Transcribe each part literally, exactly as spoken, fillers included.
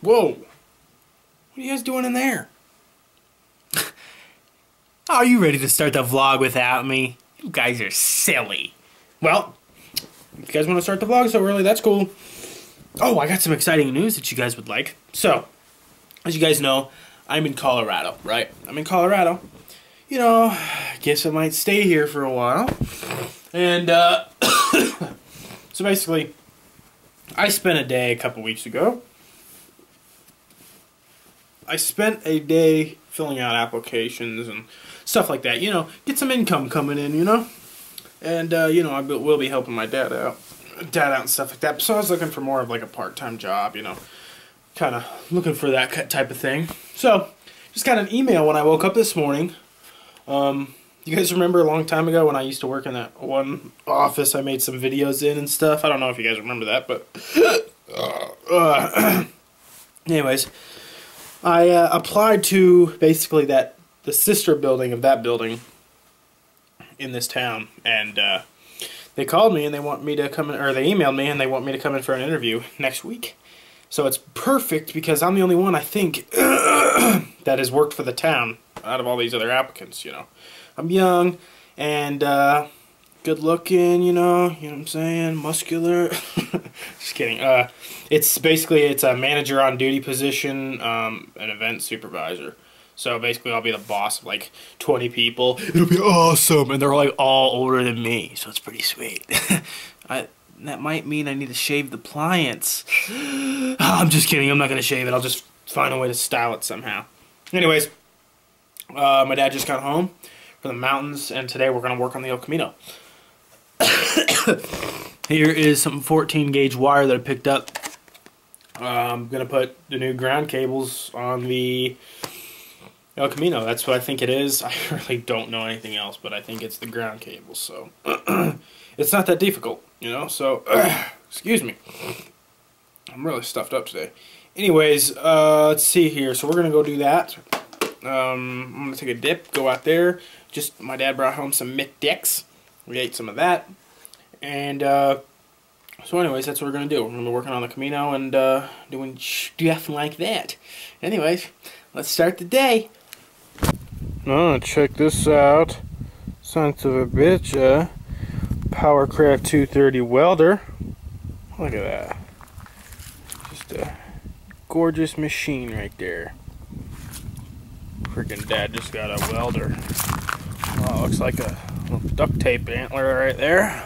Whoa. What are you guys doing in there? Are you ready to start the vlog without me? You guys are silly. Well, if you guys want to start the vlog so early, that's cool. Oh, I got some exciting news that you guys would like. So, as you guys know, I'm in Colorado, right? I'm in Colorado. You know, I guess I might stay here for a while. And, uh, so basically, I spent a day a couple weeks ago. I spent a day filling out applications and stuff like that, you know, get some income coming in, you know? And, uh, you know, I will be helping my dad out, dad out and stuff like that. So I was looking for more of like a part-time job, you know, kind of looking for that type of thing. So just got an email when I woke up this morning. Um, you guys remember a long time ago when I used to work in that one office I made some videos in and stuff? I don't know if you guys remember that, but uh, anyways, I uh, applied to basically that the sister building of that building in this town, and uh, they called me and they want me to come in, or they emailed me and they want me to come in for an interview next week. So it's perfect because I'm the only one, I think, that has worked for the town out of all these other applicants, you know. I'm young and uh, good looking, you know, you know what I'm saying, muscular. Just kidding. Uh, it's basically, it's a manager on duty position, um, an event supervisor. So basically I'll be the boss of like twenty people. It'll be awesome. And they're like all older than me. So it's pretty sweet. I, that might mean I need to shave the pliants. Oh, I'm just kidding. I'm not going to shave it. I'll just find a way to style it somehow. Anyways, uh, my dad just got home from the mountains. And today we're going to work on the El Camino. Here is some fourteen gauge wire that I picked up. Uh, I'm going to put the new ground cables on the El Camino. That's what I think it is. I really don't know anything else, but I think it's the ground cables. So it's not that difficult, you know. So excuse me, I'm really stuffed up today. Anyways, uh, let's see here. So we're gonna go do that. Um, I'm gonna take a dip, go out there. Just my dad brought home some McDicks. We ate some of that, and uh, so anyways, that's what we're gonna do. We're gonna be working on the Camino and uh, doing stuff like that. Anyways, let's start the day. Oh, check this out. Sons of a bitch, uh, PowerCraft two thirty Welder. Look at that. Just a gorgeous machine right there. Freaking dad just got a welder. Oh, looks like a little duct tape antler right there.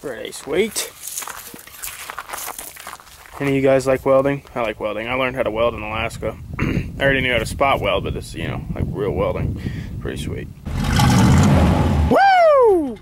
Pretty sweet. Any of you guys like welding? I like welding. I learned how to weld in Alaska. I already knew how to spot weld, but this, you know, like real welding. Pretty sweet. Woo!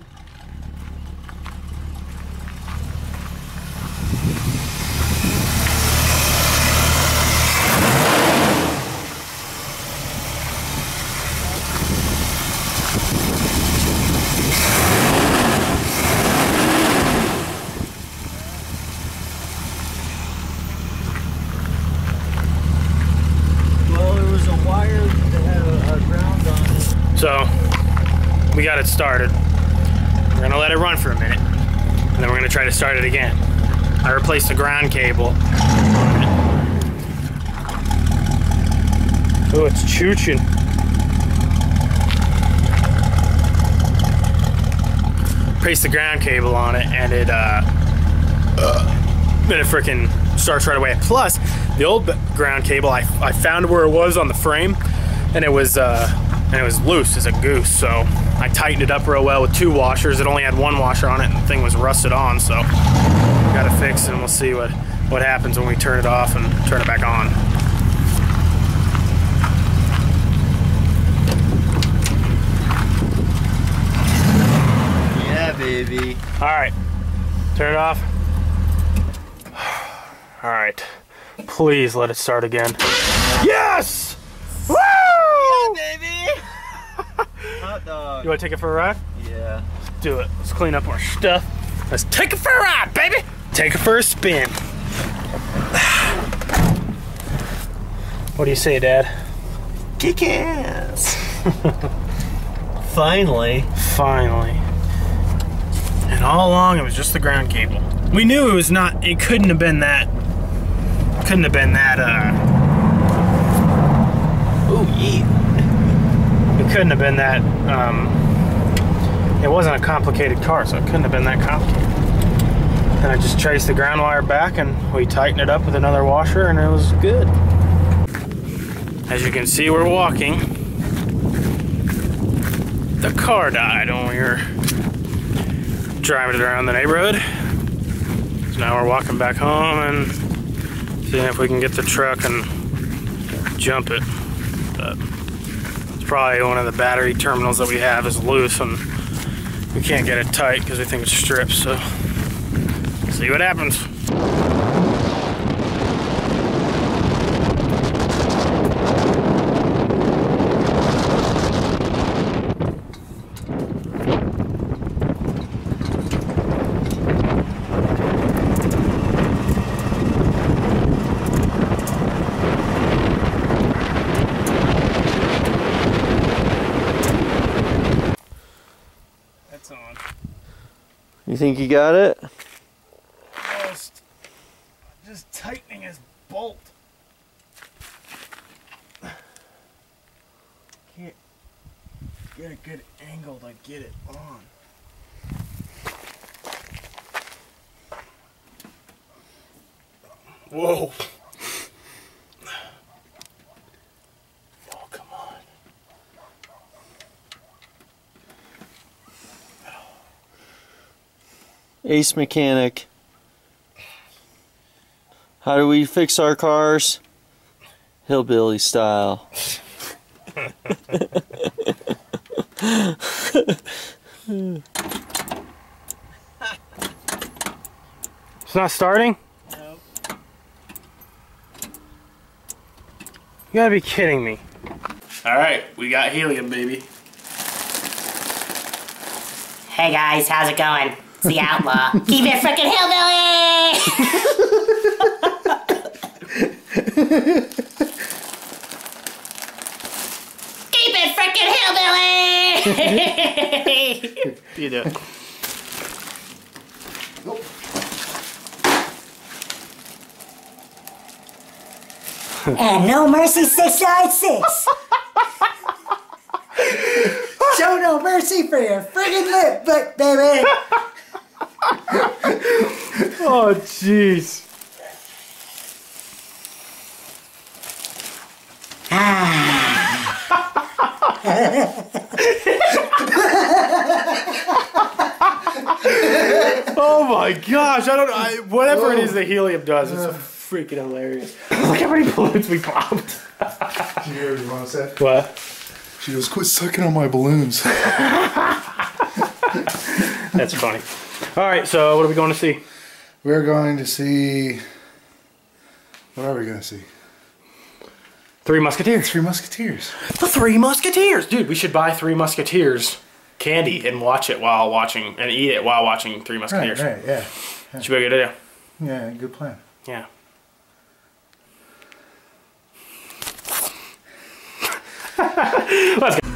So, we got it started. We're gonna let it run for a minute, and then we're gonna try to start it again. I replaced the ground cable. Oh, it's chooching. Placed the ground cable on it, and it, uh, then it frickin' starts right away. Plus, the old ground cable, I, I found where it was on the frame, and it was, uh, and it was loose as a goose, so I tightened it up real well with two washers. It only had one washer on it, and the thing was rusted on, so we gotta fix it, and we'll see what, what happens when we turn it off and turn it back on. Yeah, baby. All right, turn it off. All right, please let it start again. Yes! Woo! Yeah, baby! Hot dog. You want to take it for a ride? Yeah. Let's do it. Let's clean up our stuff. Let's take it for a ride, baby! Take it for a spin. What do you say, Dad? Kick ass! Finally. Finally. And all along, it was just the ground cable. We knew it was not, it couldn't have been that couldn't have been that, uh, ooh, yeah. It couldn't have been that, um, it wasn't a complicated car, so it couldn't have been that complicated. And I just traced the ground wire back and we tightened it up with another washer and it was good. As you can see, we're walking. The car died when we were driving it around the neighborhood. So now we're walking back home and seeing if we can get the truck and jump it. But it's probably one of the battery terminals that we have is loose and we can't get it tight because we think it's stripped, so see what happens. You think you got it? Just, just tightening his bolt. Can't get a good angle to get it on. Whoa. Ace Mechanic. How do we fix our cars? Hillbilly style. It's not starting? No. You gotta be kidding me. Alright, we got helium, baby. Hey guys, how's it going? It's the outlaw. Keep it frickin' hillbilly! Keep it frickin' hillbilly! You do it. And no mercy six nine six! Show no mercy for your friggin' lip book, baby! Oh, jeez. Oh my gosh, I don't I, whatever Whoa. It is the helium does, it's uh, freaking hilarious. Look how many balloons we popped. Did you hear what you want to say? What? She goes, quit sucking on my balloons. That's funny. Alright, so what are we going to see? We're going to see... What are we going to see? Three Musketeers. Three Musketeers. The Three Musketeers! Dude, we should buy Three Musketeers candy and watch it while watching... And eat it while watching Three Musketeers. Right, right, yeah. yeah. Should be a good idea. Yeah, good plan. Yeah. Let's go.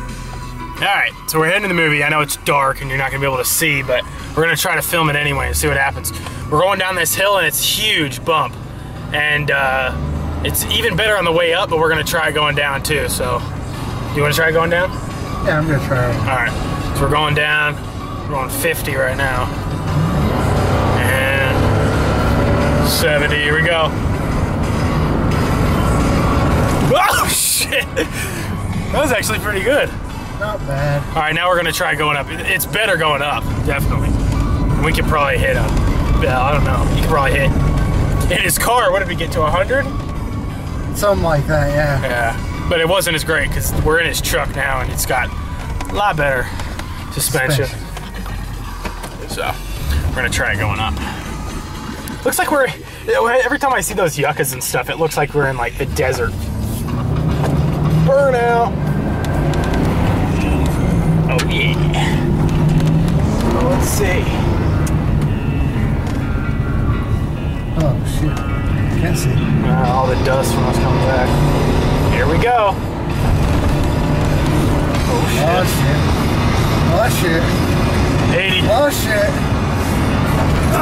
Alright, so we're heading to the movie. I know it's dark and you're not going to be able to see, but we're going to try to film it anyway and see what happens. We're going down this hill and it's huge bump. And uh, it's even better on the way up, but we're going to try going down too. So, you want to try going down? Yeah, I'm going to try. Alright, so we're going down. We're on fifty right now. And seventy, here we go. Oh, shit! That was actually pretty good. Not bad. Alright, now we're going to try going up. It's better going up, definitely. We could probably hit a, I don't know, you could probably hit, in his car, what did we get to, a hundred? Something like that, yeah. Yeah, but it wasn't as great because we're in his truck now and it's got a lot better suspension. suspension. So, we're going to try going up. Looks like we're, every time I see those yuccas and stuff, it looks like we're in like the desert. Burnout. Oh yeah. Let's see. Oh shit. I can't see. Uh, all the dust from us coming back. Here we go. Oh shit. Oh shit. Oh shit. eighty. Oh shit.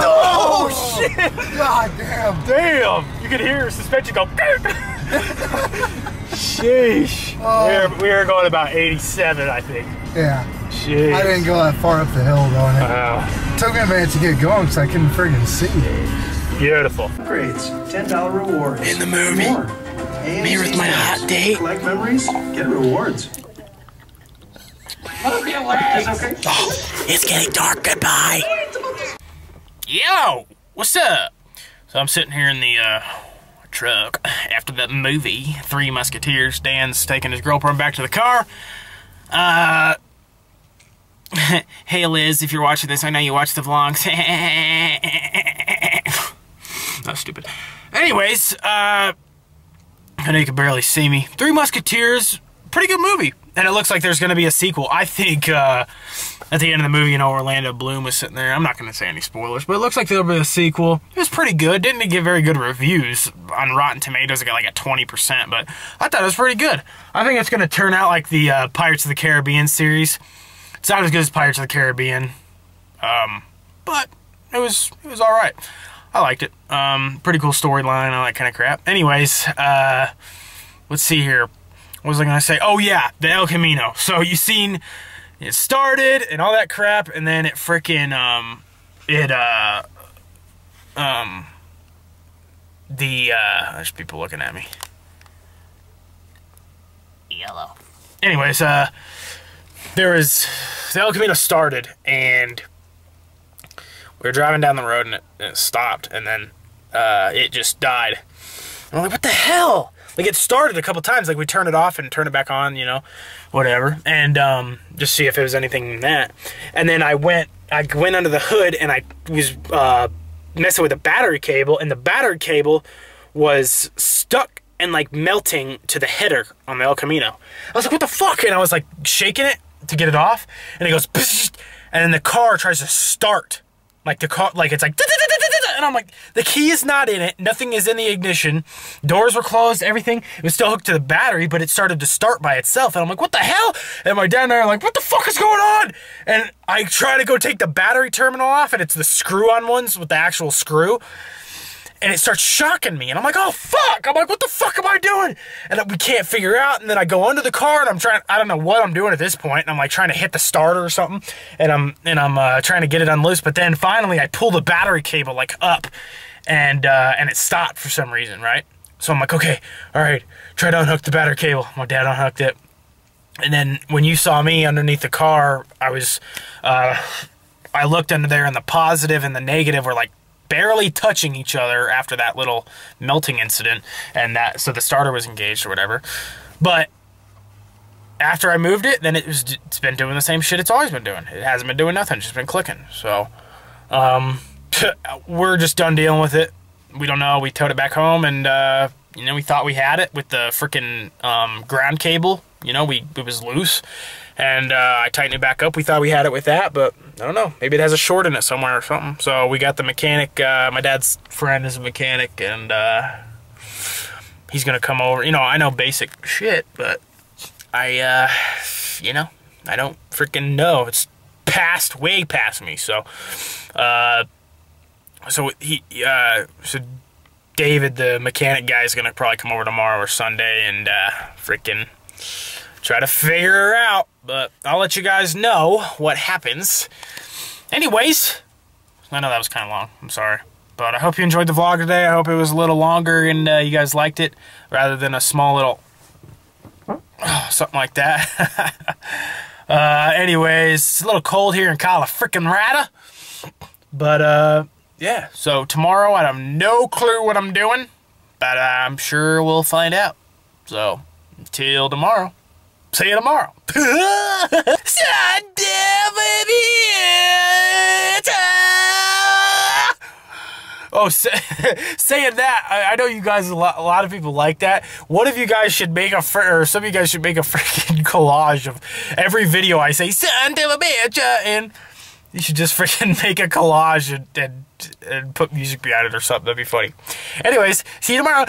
No! Oh, oh shit! God damn! Damn! You could hear your suspension go. Sheesh! Oh. We were going about eighty-seven, I think. Yeah. Jeez. I didn't go that far up the hill though. Wow. It took me a minute to get going because I couldn't friggin' see it. Beautiful. Upgrades, ten dollar rewards. In the movie, more. me with my hot date. Collect memories, get rewards. Move your legs, okay? Oh, it's getting dark, goodbye. Yo, what's up? So I'm sitting here in the uh, truck after that movie, Three Musketeers. Dan's taking his girlfriend back to the car. Uh... Hey Liz, if you're watching this, I know you watch the vlogs. That's stupid. Anyways, uh, I know you can barely see me. Three Musketeers, pretty good movie. And it looks like there's going to be a sequel. I think uh, at the end of the movie, you know, Orlando Bloom was sitting there. I'm not going to say any spoilers, but it looks like there'll be a sequel. It was pretty good. Didn't get very good reviews on Rotten Tomatoes. It got like a twenty percent, but I thought it was pretty good. I think it's going to turn out like the uh, Pirates of the Caribbean series. It's not as good as Pirates of the Caribbean, um, but it was it was all right. I liked it. Um, pretty cool storyline, all that kind of crap. Anyways, uh, let's see here. What was I gonna say? Oh yeah, the El Camino. So you seen it started and all that crap, and then it freaking um, it uh, um, the uh, there's people looking at me. Yellow. Anyways, uh. There is, the El Camino started, and we were driving down the road, and it, and it stopped, and then uh, it just died. And I'm like, what the hell? Like, it started a couple times. Like, we turn it off and turn it back on, you know, whatever, and um, just see if it was anything in that. And then I went, I went under the hood, and I was uh, messing with the battery cable, and the battery cable was stuck and, like, melting to the header on the El Camino. I was like, what the fuck? And I was, like, shaking it to get it off, and it goes, and then the car tries to start, like the car, like it's like, and I'm like, the key is not in it, nothing is in the ignition, doors were closed, everything, it was still hooked to the battery, but it started to start by itself, and I'm like, what the hell? And my dad and I are like, what the fuck is going on? And I try to go take the battery terminal off, and it's the screw-on ones with the actual screw, and it starts shocking me, and I'm like, oh, fuck, I'm like, what the fuck am I doing? And we can't figure out, and then I go under the car, and I'm trying, I don't know what I'm doing at this point, and I'm, like, trying to hit the starter or something, and I'm, and I'm, uh, trying to get it unloose, but then finally I pull the battery cable, like, up, and, uh, and it stopped for some reason, right? So I'm like, okay, all right, try to unhook the battery cable. My dad unhooked it, and then when you saw me underneath the car, I was, uh, I looked under there, and the positive and the negative were, like, barely touching each other after that little melting incident, and that, so the starter was engaged or whatever. But after I moved it, then it was, it's been doing the same shit it's always been doing. It hasn't been doing nothing, it's just been clicking. So um, we're just done dealing with it. We don't know. We towed it back home, and uh, you know, we thought we had it with the freaking um, ground cable. You know, we it was loose, and uh, I tightened it back up. We thought we had it with that, but I don't know. Maybe it has a short in it somewhere or something. So we got the mechanic. Uh, my dad's friend is a mechanic, and uh, he's gonna come over. You know, I know basic shit, but I, uh, you know, I don't freaking know. It's past, way past me. So, uh, so he, uh, so David, the mechanic guy, is gonna probably come over tomorrow or Sunday, and uh, freaking try to figure her out, but I'll let you guys know what happens. Anyways, I know that was kind of long. I'm sorry. But I hope you enjoyed the vlog today. I hope it was a little longer and uh, you guys liked it rather than a small little oh, something like that. uh, anyways, it's a little cold here in Colorado. But uh, yeah, so tomorrow I have no clue what I'm doing, but I'm sure we'll find out. So until tomorrow. See you tomorrow. Oh, say, saying that, I, I know you guys, a lot, a lot of people like that. What if you guys should make a, or some of you guys should make a freaking collage of every video I say, and you should just freaking make a collage and, and, and put music behind it or something. That'd be funny. Anyways, see you tomorrow.